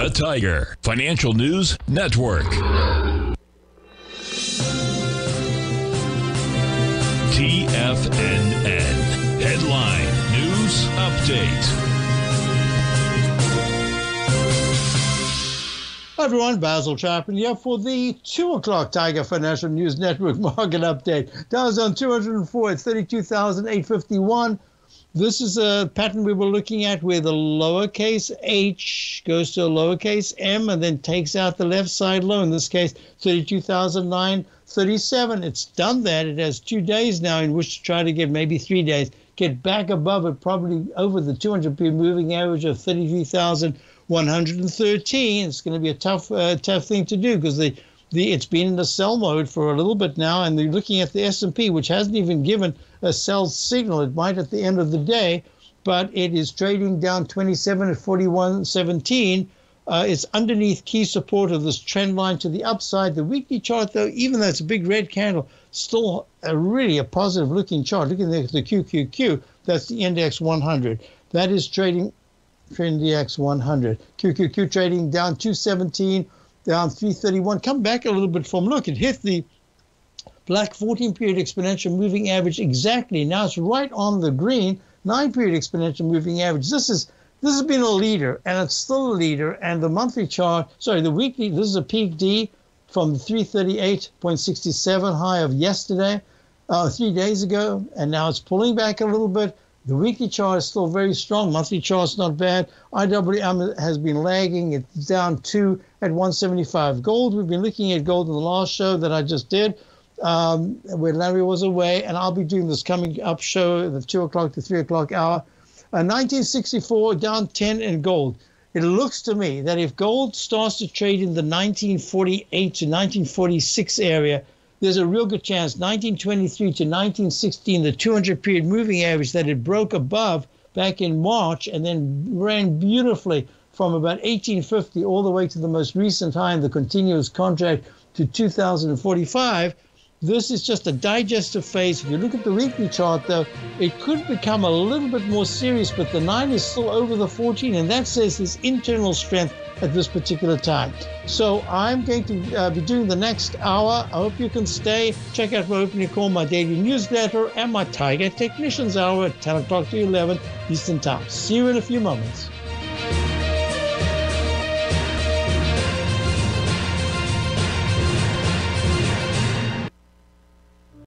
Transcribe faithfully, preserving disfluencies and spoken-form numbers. The Tiger Financial News Network. T F N N Headline News Update. Hi everyone, Basil Chapman here for the two o'clock Tiger Financial News Network Market Update. Dow's on two hundred four at thirty-two thousand eight hundred fifty-one. This is a pattern we were looking at where the lowercase h goes to a lowercase m and then takes out the left side low, in this case thirty-two thousand nine hundred thirty-seven. It's done that. It has two days now in which to try to get, maybe three days, get back above it, probably over the two hundred period moving average of thirty-three thousand one hundred thirteen. It's going to be a tough uh, tough thing to do because the The, it's been in the sell mode for a little bit now, and they're looking at the S and P, which hasn't even given a sell signal. It might at the end of the day, but it is trading down twenty-seven at forty-one seventeen. Uh, it's underneath key support of this trend line to the upside. The weekly chart, though, even though it's a big red candle, still a really a positive-looking chart. Look at the, the Q Q Q. That's the index one hundred. That is trading, index one hundred. Q Q Q trading down two seventeen. Down three thirty-one. Come back a little bit from, look, it hit the black fourteen period exponential moving average exactly. Now it's right on the green nine period exponential moving average. This is this has been a leader, and it's still a leader. And the monthly chart, sorry, the weekly, this is a peak D from the three thirty-eight sixty-seven high of yesterday, uh, three days ago, and now it's pulling back a little bit. The weekly chart is still very strong. Monthly chart's not bad. I W M has been lagging. It's down two at one seventy-five. Gold, we've been looking at gold in the last show that I just did, um, where Larry was away, and I'll be doing this coming up show, the two o'clock to three o'clock hour. Uh, nineteen sixty-four down ten in gold. It looks to me that if gold starts to trade in the nineteen forty-eight to nineteen forty-six area, there's a real good chance nineteen twenty-three to nineteen sixteen, the two hundred period moving average that it broke above back in March and then ran beautifully from about eighteen fifty all the way to the most recent high in the continuous contract to two thousand forty-five. This is just a digestive phase. If you look at the weekly chart, though, it could become a little bit more serious, but the nine is still over the fourteen, and that says there's internal strength at this particular time. So I'm going to uh, be doing the next hour. I hope you can stay. Check out my opening call, my daily newsletter, and my Tiger Technicians Hour at ten o'clock to eleven Eastern Time. See you in a few moments.